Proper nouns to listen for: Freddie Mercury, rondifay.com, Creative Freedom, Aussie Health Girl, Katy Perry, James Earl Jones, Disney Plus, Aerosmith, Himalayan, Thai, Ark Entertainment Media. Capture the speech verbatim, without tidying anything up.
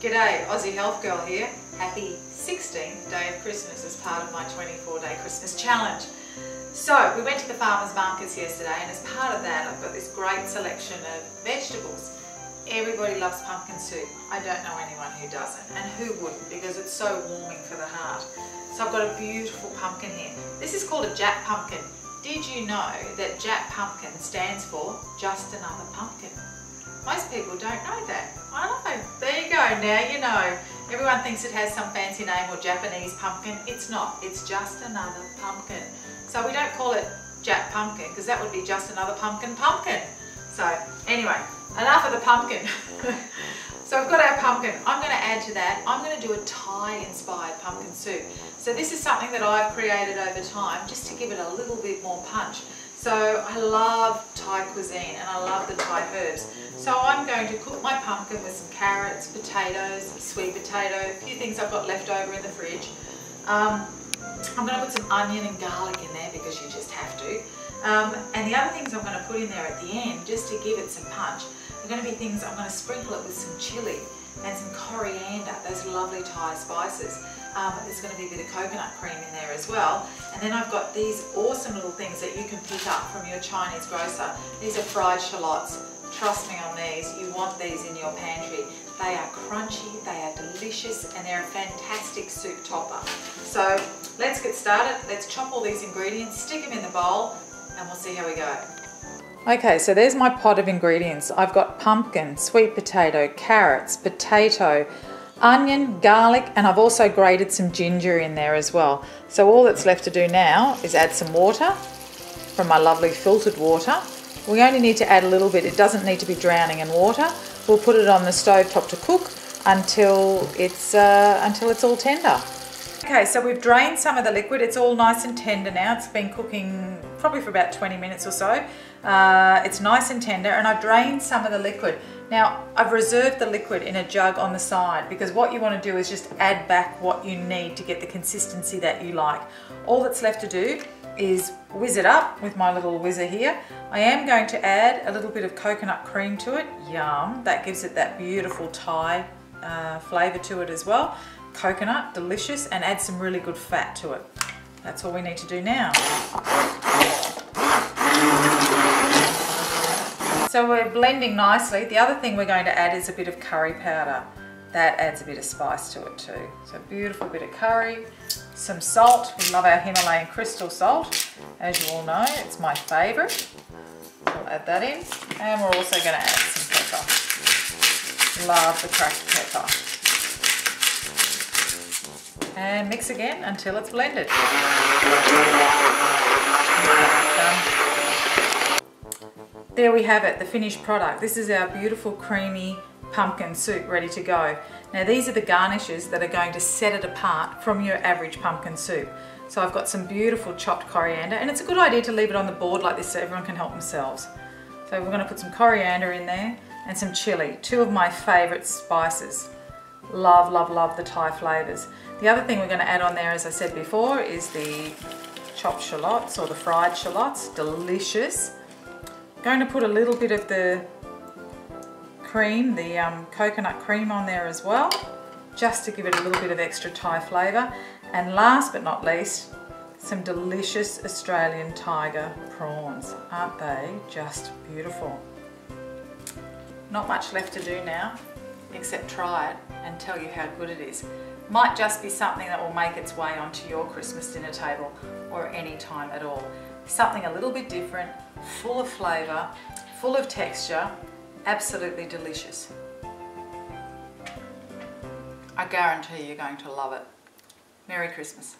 G'day, Aussie Health Girl here. Happy sixteenth day of Christmas as part of my twenty-four day Christmas challenge. So we went to the farmers markets yesterday, and as part of that I've got this great selection of vegetables. Everybody loves pumpkin soup. I don't know anyone who doesn't, and who wouldn't, because it's so warming for the heart. So I've got a beautiful pumpkin here. This is called a jack pumpkin. Did you know that jack pumpkin stands for just another pumpkin? Most people don't know that. I know. There you go, now you know. Everyone thinks it has some fancy name or Japanese pumpkin. It's not. It's just another pumpkin. So we don't call it jack pumpkin, because that would be just another pumpkin pumpkin. So anyway, enough of the pumpkin. So we've got our pumpkin. I'm going to add to that, I'm going to do a Thai inspired pumpkin soup. So this is something that I've created over time just to give it a little bit more punch. So I love Thai cuisine and I love the Thai herbs. So I'm going to cook my pumpkin with some carrots, potatoes, sweet potato, a few things I've got left over in the fridge. Um, I'm going to put some onion and garlic in there because you just have to. Um, and the other things I'm going to put in there at the end, just to give it some punch, are going to be things I'm going to sprinkle it with some chili and some coriander, those lovely Thai spices. Um, there's going to be a bit of coconut cream in there as well. And then I've got these awesome little things that you can pick up from your Chinese grocer. These are fried shallots. Trust me on these, you want these in your pantry. They are crunchy, they are delicious, and they're a fantastic soup topper. So let's get started. Let's chop all these ingredients, stick them in the bowl, and we'll see how we go. Okay, so there's my pot of ingredients. I've got pumpkin, sweet potato, carrots, potato, onion, garlic, and I've also grated some ginger in there as well. So all that's left to do now is add some water from my lovely filtered water. We only need to add a little bit. It doesn't need to be drowning in water. We'll put it on the stove top to cook until it's, uh, until it's all tender. Okay, so we've drained some of the liquid. It's all nice and tender now. It's been cooking probably for about twenty minutes or so. Uh, it's nice and tender, and I've drained some of the liquid. Now, I've reserved the liquid in a jug on the side, because what you want to do is just add back what you need to get the consistency that you like. All that's left to do is whiz it up with my little whizzer here. I am going to add a little bit of coconut cream to it. Yum! That gives it that beautiful Thai uh, flavour to it as well. Coconut, delicious, and add some really good fat to it. That's all we need to do now. So we're blending nicely. The other thing we're going to add is a bit of curry powder. That adds a bit of spice to it too. So a beautiful bit of curry, some salt. We love our Himalayan crystal salt. As you all know, it's my favourite. We'll add that in. And we're also going to add some pepper. Love the cracked pepper. And mix again until it's blended. There we have it, the finished product. This is our beautiful creamy pumpkin soup ready to go. Now these are the garnishes that are going to set it apart from your average pumpkin soup. So I've got some beautiful chopped coriander, and it's a good idea to leave it on the board like this so everyone can help themselves. So we're going to put some coriander in there and some chili, two of my favourite spices. Love, love, love the Thai flavours. The other thing we're going to add on there, as I said before, is the chopped shallots or the fried shallots. Delicious. Going to put a little bit of the cream, the um, coconut cream on there as well, just to give it a little bit of extra Thai flavour. And last but not least, some delicious Australian tiger prawns. Aren't they just beautiful? Not much left to do now, except try it and tell you how good it is. Might just be something that will make its way onto your Christmas dinner table, or any time at all. Something a little bit different, full of flavour, full of texture, absolutely delicious. I guarantee you're going to love it. Merry Christmas.